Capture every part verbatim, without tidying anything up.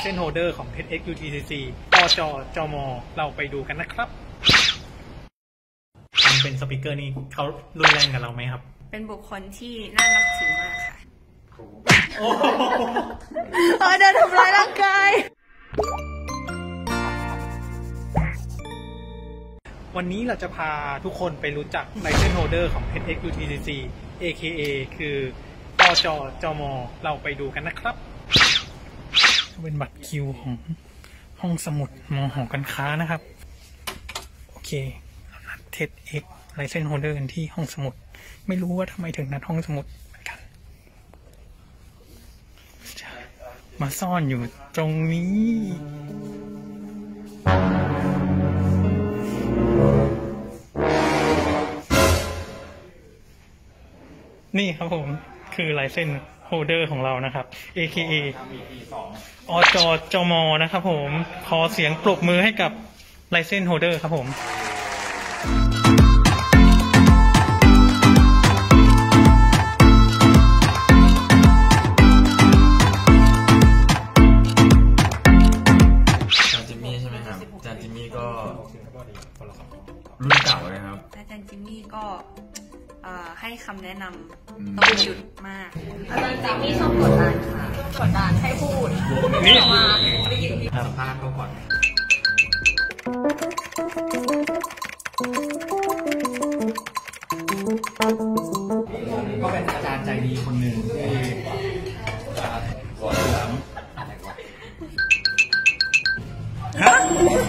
License Holder ของ เท็ด เอ็กซ์ ยู ที ซี ซี ปจ.จม.เราไปดูกันนะครับทำเป็นสปีกเกอร์นี่เขารุนแรงกับเราไหมครับเป็นบุคคลที่น่านับถือมากค่ะโอ้โหเดินทำร้ายร่างกายวันนี้เราจะพาทุกคนไปรู้จัก License Holder ของ เท็ด เอ็กซ์ ยู ที ซี ซี เอ เค เอ คือปจ.จม.เราไปดูกันนะครับเป็นบัตรคิวของห้องสมุดมห.การค้านะครับโอเคเรานัด เท็ด เอ็กซ์ License Holder กันที่ห้องสมุดไม่รู้ว่าทำไมถึงนัดห้องสมุดเหมือนกันมาซ่อนอยู่ตรงนี้นี่ครับผมคือ License Holder ของเรานะครับ เอ เค เอ อจ.จม.นะครับผมขอเสียงปรบมือให้กับ License Holder ครับผมอาจารย์จิมมี่ใช่ไหมครับอาจารย์จิมมี่ก็รุ่นเก่าเลยครับอาจารย์จิมมี่ก็ให้คำแนะนำตรงจุดมากอาจารย์จิมมี่ชอบกดดันค่ะกดดันให้พูดนี่มาสัมภาษณ์เขาก่อนก็เป็นอาจารย์ใจดีคนหนึ่งที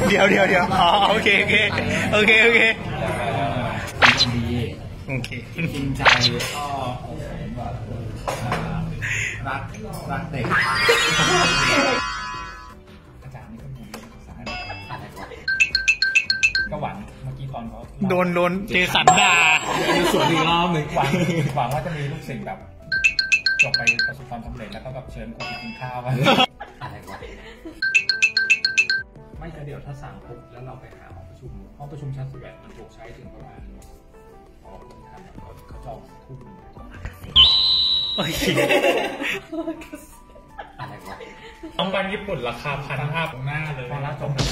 ่เดี๋ยวเดี๋ยวเดี๋ยวอ๋อโอเคโอเคโอเคโอเคโอเคจริงใจก็รักรักเด็กอาจารย์นี่ก็มีสารก็หวังเมื่อกี้ตอนเขาโดนโดนเจสันดาส่วนอีกรอบหนึ่งหวังหวังว่าจะมีลูกศิษย์แบบจบไปประสบความสำเร็จแล้วก็แบบเชิญกูไปกินข้าวกันอะไรวะไม่แต่เดี๋ยวถ้าสั่งปุ๊บแล้วเราไปหาห้องประชุมห้องประชุมชั้นสิบแปดมันถูกใช้ถึงประมาณเขาจองคู่มือโอเคอะไรวะต้องการญี่ปุ่นราคาพันห้าตรงหน้าเลยพอรับจบอะไร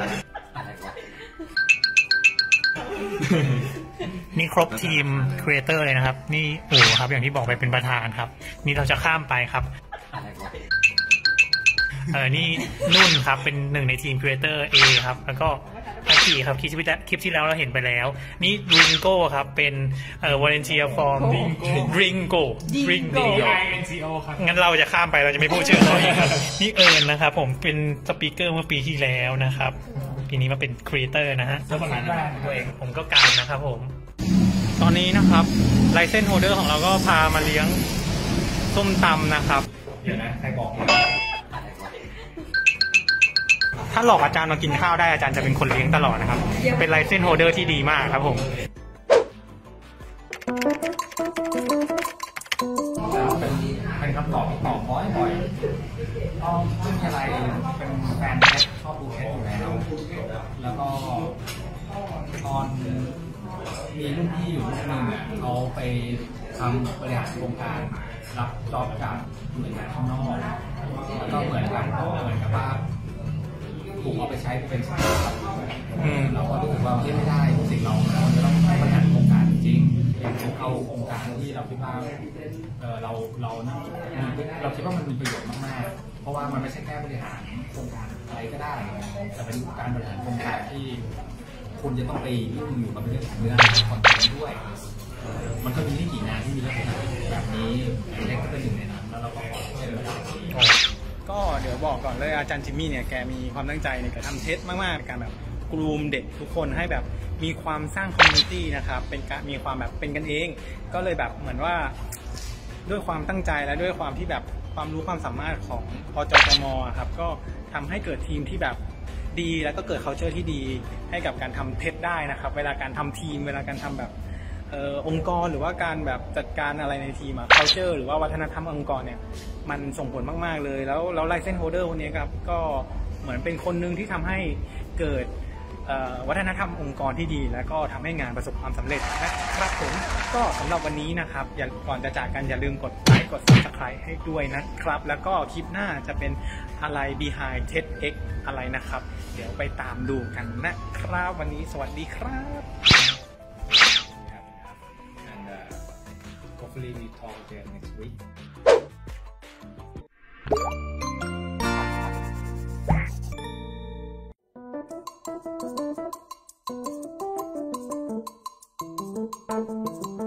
วะนี่ครบทีมครีเอเตอร์เลยนะครับนี่โอ้ครับอย่างที่บอกไปเป็นประธานครับนี่เราจะข้ามไปครับอะไรวะเออนี่นุ่นครับเป็นหนึ่งในทีมครีเอเตอร์เอครับแล้วก็อาคีครับคลิปที่แล้วเราเห็นไปแล้วนี่ริงโก้ครับเป็นเอ่อวอลเนเทียฟอร์มริงโก้ริงโก้งั้นเราจะข้ามไปเราจะไม่พูดชื่อเขาอีกครับนี่เอิญนะครับผมเป็นสปีกเกอร์เมื่อปีที่แล้วนะครับปีนี้มาเป็นครีเอเตอร์นะฮะแล้วผมตัวเองผมก็การนะครับผมตอนนี้นะครับ License Holder ของเราก็พามาเลี้ยงส้มตำนะครับเดี๋ยวนะใครบอกถ้าหลอกอาจารย์มากินข้าวได้อาจารย์จะเป็นคนเลี้ยงตลอดนะครับเป็น License Holder ที่ดีมากครับผมเป็นคำตอบที่ตอบบ่อยบ่อยก็ซึ่งอะไรเป็นแฟนเพชรชอบดูเพชรอยู่แล้วแล้วก็ตอนมีรุ่นพี่อยู่รุ่นหนึ่งเนี่ยเขาไปทำบริหารโครงการรับจอบจากหน่วยงานข้างนอกแล้วก็เหมือนกันก็เหมือนกับว่าถูกเอาไปใช้เป็นสารพัดเราก็รู้สึกว่าไม่ได้สิ่งเราเราจะต้องบริหารโครงการจริงเอาโครงการที่เราคิดว่าเราเราเราคิดว่ามันมีประโยชน์มากๆเพราะว่ามันไม่ใช่แค่บริหารโครงการอะไรก็ได้แต่เป็นการบริหารโครงการที่คุณจะต้องไปยุ่งอยู่กับเรื่องของเนื้อคอนเทนต์ด้วยมันก็มีไม่กี่งานที่มีลักษณะแบบนี้เล็กก็เป็นหนึ่งในนั้นแล้วเราก็ก็เดี๋ยวบอกก่อนเลยอาจารย์จิมมี่เนี่ยแกมีความตั้งใจในการทำเทสมากๆในการแบบกรูมเด็กทุกคนให้แบบมีความสร้างคอมมูนิตี้นะครับเป็นการมีความแบบเป็นกันเองก็เลยแบบเหมือนว่าด้วยความตั้งใจและด้วยความที่แบบความรู้ความสามารถของปจ.จม.ครับก็ทำให้เกิดทีมที่แบบดีแล้วก็เกิด culture ที่ดีให้กับการทำเทสได้นะครับเวลาการทำทีมเวลาการทำแบบเอ่อองค์กรหรือว่าการแบบจัดการอะไรในทีมอะ culture หรือว่าวัฒนธรรมองค์กรเนี่ยมันส่งผลมากๆเลยแล้วแล้ว License Holder คนนี้ครับก็เหมือนเป็นคนหนึ่งที่ทำให้เกิดวัฒนธรรมองค์กรที่ดีและก็ทำให้งานประสบความสำเร็จนะครับผมก็สำหรับวันนี้นะครับอย่าก่อนจะจากกันอย่าลืมกดไลค์ กด ซับสไครบ์ ให้ด้วยนะครับแล้วก็คลิปหน้าจะเป็นอะไร บีไฮนด์ เท็ดเอ็กซ์ อะไรนะครับเดี๋ยวไปตามดูกันนะครับวันนี้สวัสดีครับand uh, hopefully we talk again next week. Thank you.